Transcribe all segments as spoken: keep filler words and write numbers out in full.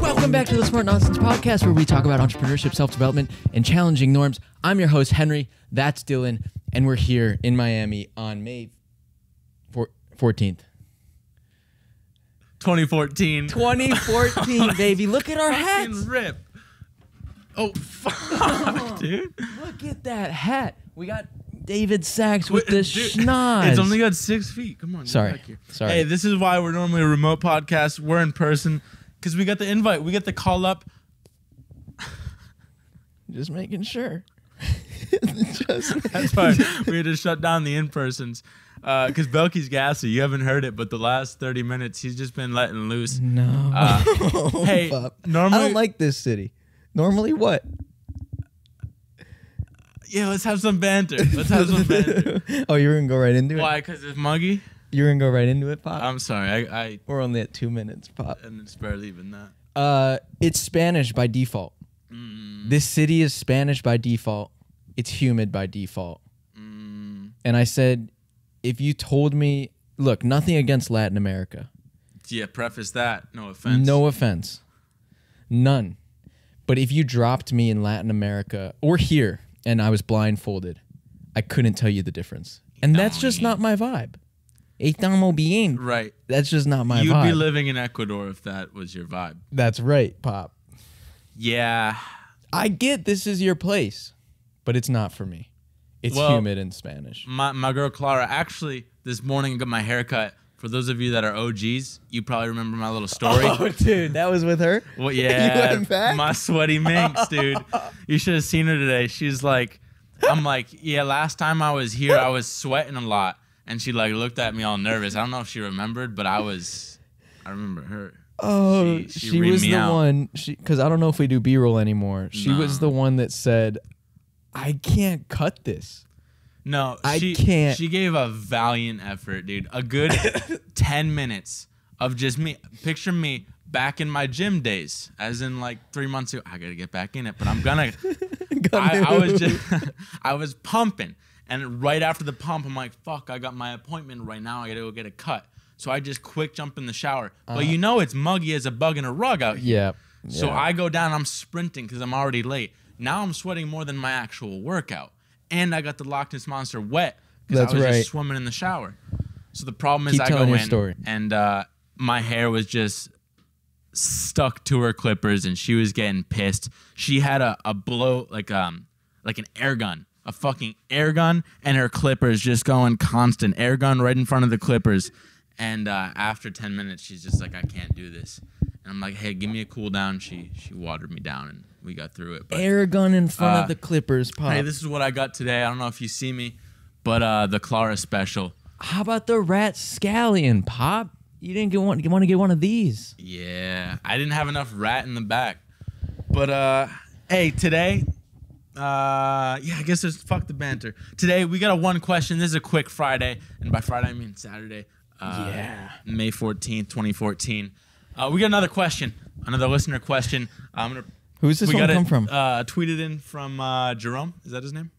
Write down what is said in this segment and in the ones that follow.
Welcome back to the Smart Nonsense podcast, where we talk about entrepreneurship, self-development, and challenging norms. I'm your host, Henry. That's Dylan. And we're here in Miami on May fourteenth. twenty fourteen. twenty fourteen, baby. Look at our hats. Rip. Oh, fuck, oh, dude. Look at that hat. We got David Sachs with the schnoz. It's only got six feet. Come on. Sorry. Back here. Sorry. Hey, this is why we're normally a remote podcast. We're in person because we got the invite. We got the call up. Just making sure. Just That's why we had to shut down the in-persons. Because uh, Belky's gassy. You haven't heard it, but the last thirty minutes, he's just been letting loose. No. Uh, oh, hey, Bob. Normally, I don't like this city. Normally what? Yeah, let's have some banter. Let's have some banter. Oh, you're going to go right into Why? it? Why? Because it's muggy? You're going to go right into it, Pop? I'm sorry. I, I We're only at two minutes, Pop. And it's barely even that. Uh, it's Spanish by default. Mm. This city is Spanish by default. It's humid by default. Mm. And I said, if you told me, look, nothing against Latin America. Yeah, preface that. No offense. No offense. None. But if you dropped me in Latin America or here and I was blindfolded, I couldn't tell you the difference. And that's just not my vibe. Estamos bien. Right. That's just not my You'd vibe. You'd be living in Ecuador if that was your vibe. That's right, Pop. Yeah. I get this is your place, but it's not for me. It's well, humid in Spanish. My, my girl Clara, actually, this morning I got my hair cut. For those of you that are O Gs, you probably remember my little story. Oh, dude, that was with her? Well, yeah. You went back? My sweaty minx, dude. You should have seen her today. She's like, I'm like, yeah, last time I was here, I was sweating a lot. And she like looked at me all nervous. I don't know if she remembered, but I was, I remember her. Oh, she, she, she was the out. one, She because I don't know if we do B-roll anymore. She no. was the one that said, I can't cut this. No, I she, can't. She gave a valiant effort, dude. A good ten minutes of just me. Picture me back in my gym days, as in like three months ago. I gotta get back in it, but I'm gonna. I, I was just, I was pumping, and right after the pump, I'm like, "Fuck! I got my appointment right now. I gotta go get a cut." So I just quick jump in the shower. Uh, but you know, it's muggy as a bug in a rug out here. Yeah. So yeah. I go down. I'm sprinting because I'm already late. Now I'm sweating more than my actual workout. And I got the Loch Ness Monster wet because I was right. just swimming in the shower. So the problem is Keep I go in story. and uh, my hair was just stuck to her clippers, and she was getting pissed. She had a, a blow, like um, like an air gun, a fucking air gun, and her clippers just going constant. Air gun right in front of the clippers. And uh, after ten minutes, she's just like, I can't do this. And I'm like, hey, give me a cool down. She she watered me down, and we got through it. But, air gun in front uh, of the clippers, Pop. Hey, this is what I got today. I don't know if you see me, but uh, the Clara special. How about the rat scallion, Pop? You didn't get one, you want to get one of these. Yeah, I didn't have enough rat in the back. But, uh, hey, today, uh, yeah, I guess it's fuck the banter. Today, we got a one question. This is a quick Friday, and by Friday, I mean Saturday. Uh, yeah. May fourteenth, twenty fourteen. Uh, we got another question, another listener question. I'm going to... Who's this we one got come it, from? Uh, tweeted in from uh, Jerome. Is that his name?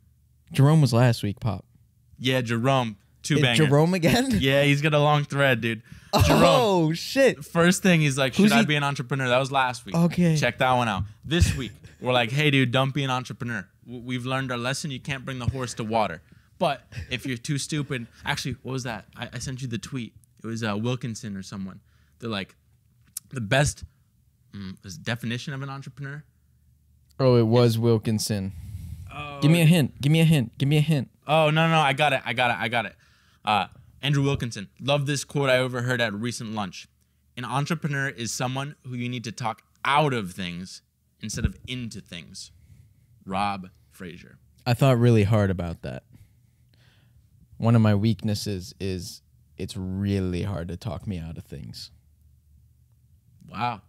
Jerome was last week, Pop. Yeah, Jerome. Two bangers. Jerome again? Yeah, he's got a long thread, dude. Jerome, oh, shit. First thing, he's like, should Who's I he? be an entrepreneur? That was last week. Okay. Check that one out. This week, we're like, hey, dude, don't be an entrepreneur. We've learned our lesson. You can't bring the horse to water. But if you're too stupid... Actually, what was that? I, I sent you the tweet. It was uh, Wilkinson or someone. They're like, the best mm, is definition of an entrepreneur... Oh, it was Wilkinson. Oh. Give me a hint. Give me a hint. Give me a hint. Oh, no, no, I got it. I got it. I got it. Uh, Andrew Wilkinson. Love this quote I overheard at a recent lunch. An entrepreneur is someone who you need to talk out of things instead of into things. Rob Fraser. I thought really hard about that. One of my weaknesses is it's really hard to talk me out of things. Wow.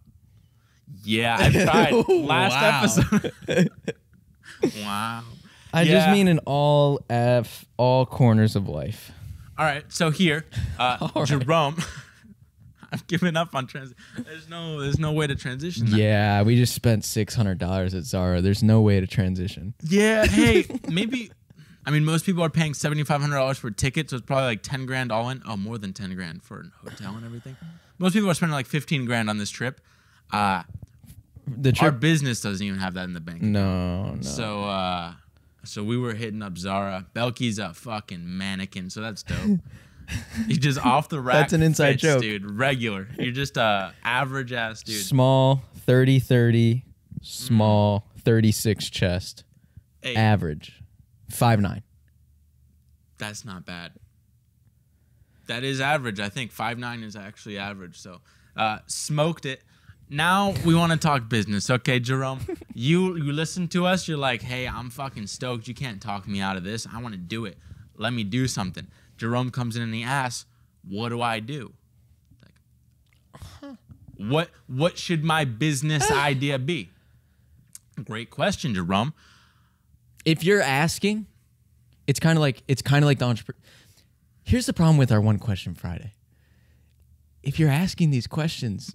Yeah, I tried. Last wow. episode. Wow. I yeah. just mean in all F, all corners of life. All right. So here, uh, right. Jerome, I've given up on transition. There's no, there's no way to transition. That. Yeah, we just spent six hundred dollars at Zara. There's no way to transition. Yeah. Hey, maybe. I mean, most people are paying seventy-five hundred dollars for tickets, so it's probably like ten grand all in. Oh, more than ten grand for a hotel and everything. most people are spending like fifteen grand on this trip. Uh, the trip, our business doesn't even have that in the bank. No, no. So, uh, so we were hitting up Zara. Belky's a fucking mannequin, so that's dope. You're just off the rack. That's an inside pitch, joke, dude. Regular. You're just a average ass dude. Small thirty thirty, small thirty-six chest, hey. Average five nine. That's not bad. That is average. I think five nine is actually average. So, uh, smoked it. Now we want to talk business, okay, Jerome? You you listen to us. You're like, hey, I'm fucking stoked. You can't talk me out of this. I want to do it. Let me do something. Jerome comes in and he asks, what do I do? Like, what what should my business idea be? Great question, Jerome. If you're asking, it's kind of like it's kind of like the entrepreneur. Here's the problem with our One Question Friday. If you're asking these questions,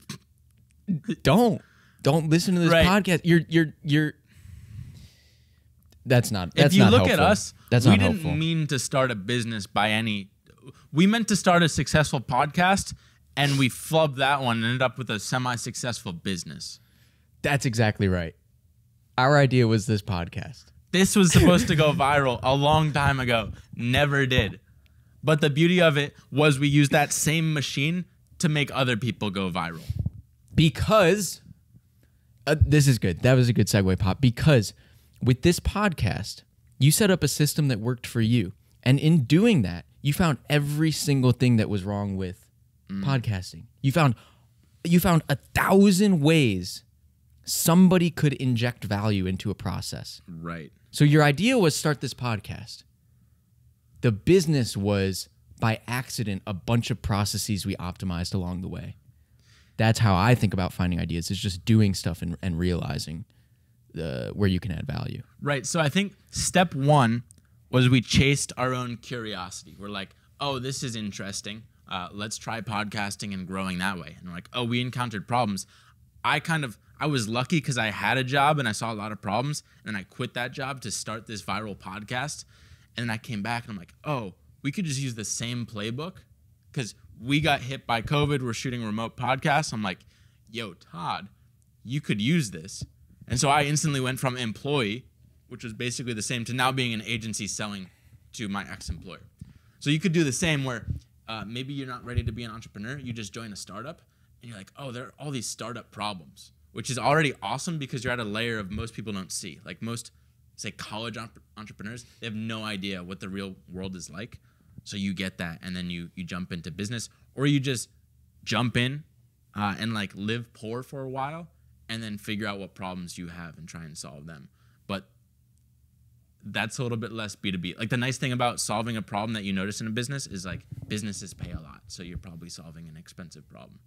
don't don't listen to this right. podcast. You're you're you're. That's not. That's if you not look helpful. At us, that's we not didn't helpful. Mean to start a business by any. We meant to start a successful podcast, and we flubbed that one and ended up with a semi-successful business. That's exactly right. Our idea was this podcast. This was supposed to go viral a long time ago. Never did. But the beauty of it was we used that same machine to make other people go viral. Because, uh, this is good. That was a good segue, Pop. Because with this podcast, you set up a system that worked for you. And in doing that, you found every single thing that was wrong with mm. podcasting. You found, you found a thousand ways somebody could inject value into a process. Right. So your idea was start this podcast. The business was, by accident, a bunch of processes we optimized along the way. That's how I think about finding ideas, is just doing stuff and, and realizing the, where you can add value. Right. So I think step one was we chased our own curiosity. We're like, oh, this is interesting. Uh, let's try podcasting and growing that way. And we're like, oh, we encountered problems. I kind of, I was lucky because I had a job and I saw a lot of problems. And I quit that job to start this viral podcast. And then I came back and I'm like, oh, we could just use the same playbook because we got hit by COVID. We're shooting remote podcasts. I'm like, yo, Todd, you could use this. And so I instantly went from employee, which was basically the same, to now being an agency selling to my ex-employer. So you could do the same where uh, maybe you're not ready to be an entrepreneur. You just join a startup and you're like, oh, there are all these startup problems, which is already awesome because you're at a layer of most people don't see. Like most say college entrepreneurs, they have no idea what the real world is like. So you get that and then you you jump into business, or you just jump in uh, and like live poor for a while and then figure out what problems you have and try and solve them. But that's a little bit less B two B. Like the nice thing about solving a problem that you notice in a business is like businesses pay a lot. So you're probably solving an expensive problem.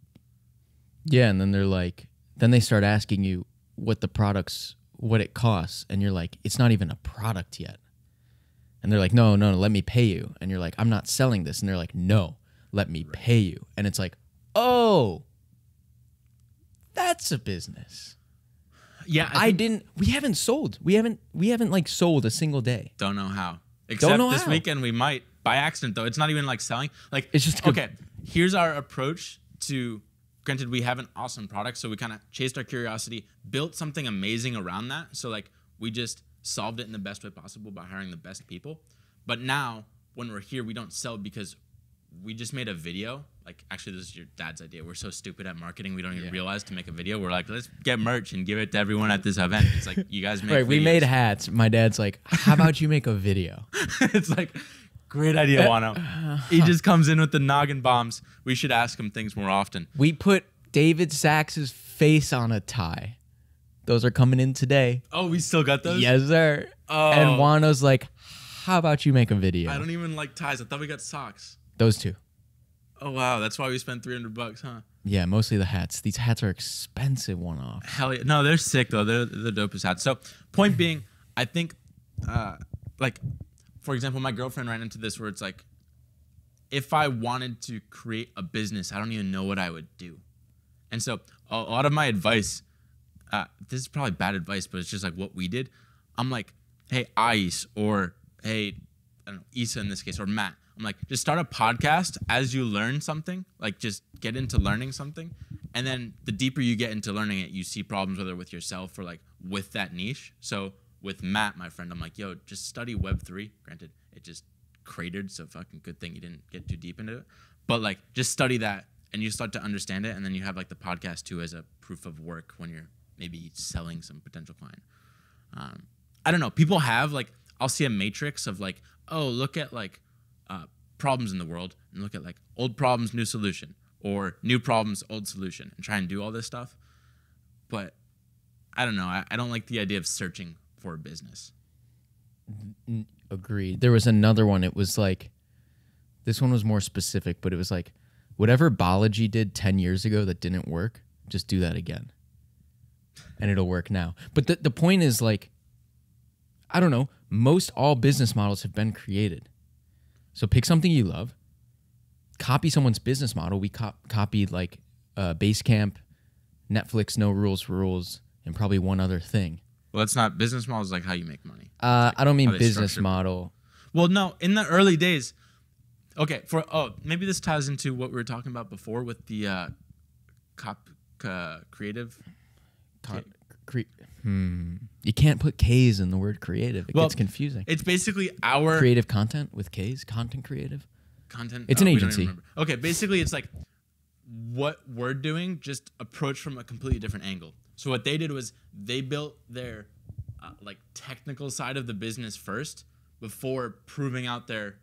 Yeah, and then they're like, then they start asking you what the products what it costs, and you're like, it's not even a product yet. And they're like, no, no, no, let me pay you. And you're like, I'm not selling this. And they're like, no, let me right. pay you. And it's like, oh, that's a business. Yeah. I, I didn't, we haven't sold. We haven't, we haven't like sold a single day. Don't know how. Except Don't know this how. Weekend we might, by accident though. It's not even like selling. Like, it's just, okay, here's our approach to, granted, we have an awesome product, so we kind of chased our curiosity, built something amazing around that. So like we just solved it in the best way possible by hiring the best people. But now when we're here, we don't sell because we just made a video. Like actually, this is your dad's idea. We're so stupid at marketing, we don't even yeah. realize to make a video. We're like, let's get merch and give it to everyone at this event. It's like, you guys make right, videos. We made hats. My dad's like, how about you make a video? It's like, great idea, Wano. Uh, he just comes in with the noggin bombs. We should ask him things more often. We put David Sachs's face on a tie. Those are coming in today. Oh, we still got those? Yes, sir. Oh. And Wano's like, how about you make a video? I don't even like ties. I thought we got socks. Those two. Oh, wow. That's why we spent three hundred bucks, huh? Yeah, mostly the hats. These hats are expensive one-off. Hell yeah. No, they're sick, though. They're the dopest hats. So point being, I think, uh, like... for example, my girlfriend ran into this where it's like, if I wanted to create a business, I don't even know what I would do. And so a lot of my advice, uh, this is probably bad advice, but it's just like what we did. I'm like, hey, Ais, or hey, I don't know, Isa in this case, or Matt, I'm like, just start a podcast as you learn something, like just get into learning something. And then the deeper you get into learning it, you see problems, whether with yourself or like with that niche. So with Matt, my friend, I'm like, yo, just study Web three. Granted, it just cratered, so fucking good thing you didn't get too deep into it. But like, just study that and you start to understand it. And then you have like the podcast too as a proof of work when you're maybe selling some potential client. Um, I don't know. People have like, I'll see a matrix of like, oh, look at like uh, problems in the world and look at like old problems, new solution, or new problems, old solution, and try and do all this stuff. But I don't know. I, I don't like the idea of searching for a business. Agreed. There was another one. It was like, this one was more specific, but it was like, whatever biology did ten years ago that didn't work, just do that again. And it'll work now. But the, the point is like, I don't know, most all business models have been created. So pick something you love, copy someone's business model. We cop copied like uh, Basecamp, Netflix, No Rules Rules, and probably one other thing. Well, that's not business models like how you make money. Uh, like I don't mean business model. Well, no, in the early days, okay, for oh, maybe this ties into what we were talking about before with the uh, cop uh, creative. Cop cre hmm. You can't put K's in the word creative. It well, gets confusing. It's basically our creative content with K's, content creative. Content. It's oh, an agency. Okay, basically it's like what we're doing, just approached from a completely different angle. So what they did was they built their uh, like technical side of the business first before proving out their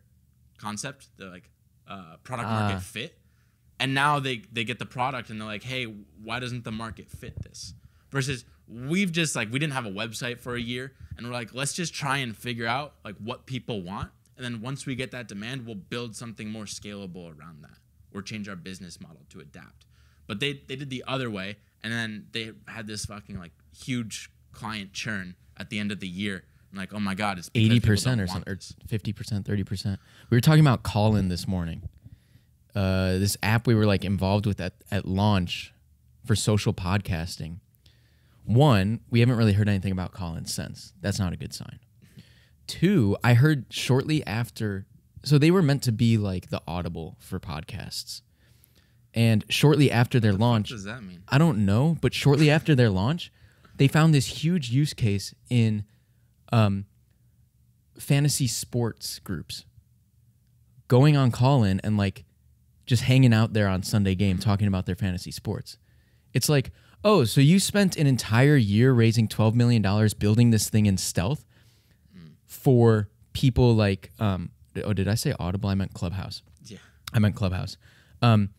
concept, their like uh, product uh. market fit. And now they they get the product and they're like, hey, why doesn't the market fit this? Versus we've just like, we didn't have a website for a year and we're like, let's just try and figure out like what people want. And then once we get that demand, we'll build something more scalable around that or change our business model to adapt. But they, they did the other way. And then they had this fucking like huge client churn at the end of the year. And like, oh my God, it's eighty percent or something, or fifty percent, thirty percent. We were talking about Call In this morning. Uh, this app we were like involved with at, at launch for social podcasting. One, we haven't really heard anything about Call In since. That's not a good sign. Two, I heard shortly after, so they were meant to be like the Audible for podcasts. And shortly after their launch, what does that mean? I don't know, but shortly after their launch, they found this huge use case in um, fantasy sports groups. Going on Call-In and like just hanging out there on Sunday game talking about their fantasy sports. It's like, oh, so you spent an entire year raising twelve million dollars building this thing in stealth for people like, um, oh, did I say Audible? I meant Clubhouse. Yeah. I meant Clubhouse. Um,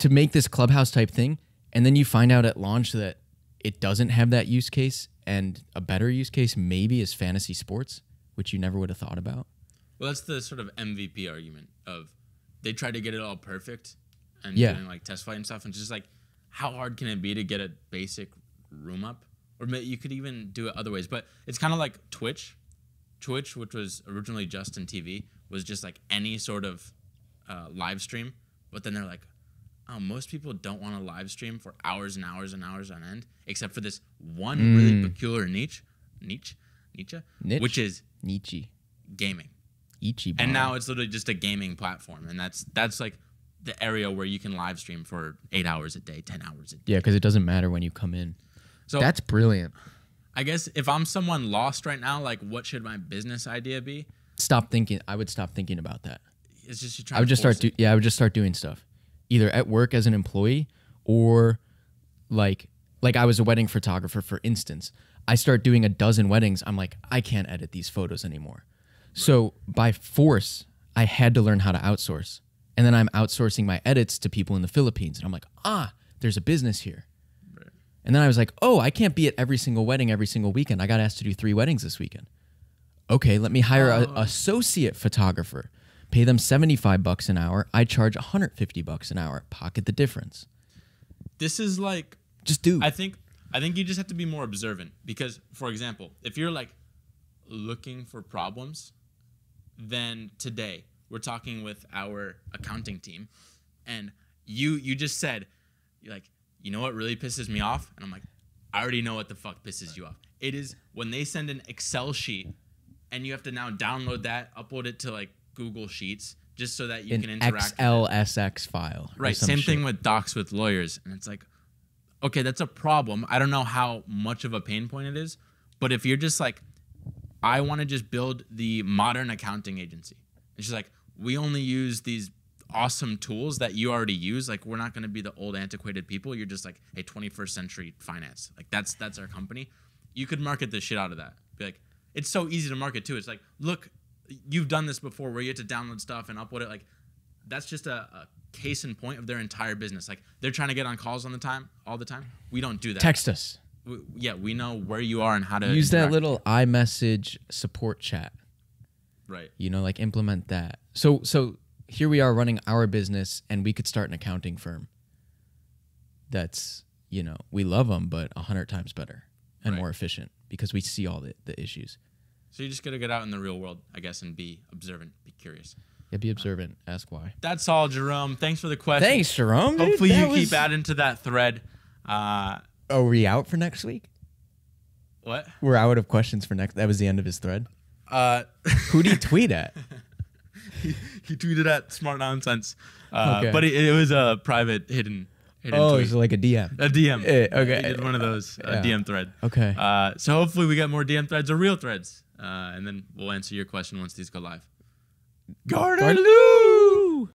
to make this Clubhouse type thing, and then you find out at launch that it doesn't have that use case, and a better use case maybe is fantasy sports, which you never would have thought about. Well, that's the sort of M V P argument of they try to get it all perfect and yeah. doing like test flight and stuff, and just like how hard can it be to get a basic room up? Or you could even do it other ways, but it's kind of like Twitch. Twitch, which was originally Justin T V, was just like any sort of uh, live stream, but then they're like, oh, most people don't want to live stream for hours and hours and hours on end, except for this one mm. really peculiar niche, niche, niche, niche? which is niche gaming. Ichiban. And now it's literally just a gaming platform, and that's that's like the area where you can live stream for eight hours a day, ten hours a day. Yeah, because it doesn't matter when you come in. So that's brilliant. I guess if I'm someone lost right now, like what should my business idea be? Stop thinking. I would stop thinking about that. It's just you try. I would just start. Do, yeah, I would just start doing stuff. Either at work as an employee or like, like I was a wedding photographer, for instance. I start doing a dozen weddings. I'm like, I can't edit these photos anymore. Right. So by force, I had to learn how to outsource. And then I'm outsourcing my edits to people in the Philippines. And I'm like, ah, there's a business here. Right. And then I was like, oh, I can't be at every single wedding every single weekend. I got asked to do three weddings this weekend. Okay, let me hire uh, an associate photographer. Pay them seventy-five bucks an hour. I charge one hundred fifty bucks an hour. Pocket the difference. This is like, just do. I think I think you just have to be more observant because, for example, if you're like looking for problems, then today we're talking with our accounting team, and you you just said, you're like, you know what really pisses me off? And I'm like, I already know what the fuck pisses you off. It is when they send an Excel sheet, and you have to now download that, upload it to like Google Sheets, just so that you an can interact. X L S X file. Right. Same shit. Thing with docs with lawyers. And it's like, okay, that's a problem. I don't know how much of a pain point it is, but if you're just like, I want to just build the modern accounting agency. And she's like, we only use these awesome tools that you already use. Like, we're not going to be the old antiquated people. You're just like a twenty-first century finance. Like, that's, that's our company. You could market the shit out of that. Be like, it's so easy to market too. It's like, look, you've done this before where you have to download stuff and upload it. Like, that's just a, a case in point of their entire business. Like, they're trying to get on calls on the time, all the time. We don't do that. Text us. We, yeah, we know where you are and how to use that little iMessage support chat. Right. You know, like, implement that. So, so here we are running our business, and we could start an accounting firm. That's, you know, we love them, but a hundred times better and right. more efficient because we see all the, the issues. So you just got to get out in the real world, I guess, and be observant, be curious. Yeah, be observant. Uh, ask why. That's all, Jerome. Thanks for the question. Thanks, Jerome. Hopefully dude, you was... keep adding to that thread. Uh, Are we out for next week? What? We're out of questions for next. That was the end of his thread. Uh, Who do you tweet at? he, he tweeted at Smart Nonsense, uh, okay. but it, it was a private hidden. hidden oh, tweet. It was like a D M. A D M. It, okay. He did one of those uh, yeah. D M thread. Okay. Uh, so hopefully we got more D M threads or real threads. Uh, and then we'll answer your question once these go live. Garden Lou!